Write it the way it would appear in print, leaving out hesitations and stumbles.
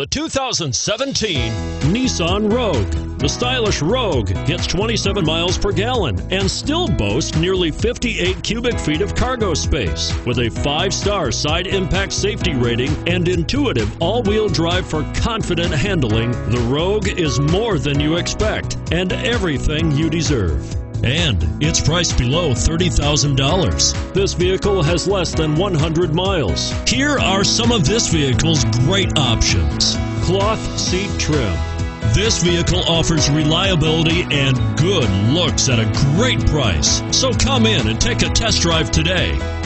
The 2017 Nissan Rogue. The stylish Rogue gets 27 miles per gallon and still boasts nearly 58 cubic feet of cargo space. With a 5-star side impact safety rating and intuitive all-wheel drive for confident handling, the Rogue is more than you expect and everything you deserve. And it's priced below $30,000. This vehicle has less than 100 miles. Here are some of this vehicle's great options. Cloth seat trim. This vehicle offers reliability and good looks at a great price. So come in and take a test drive today.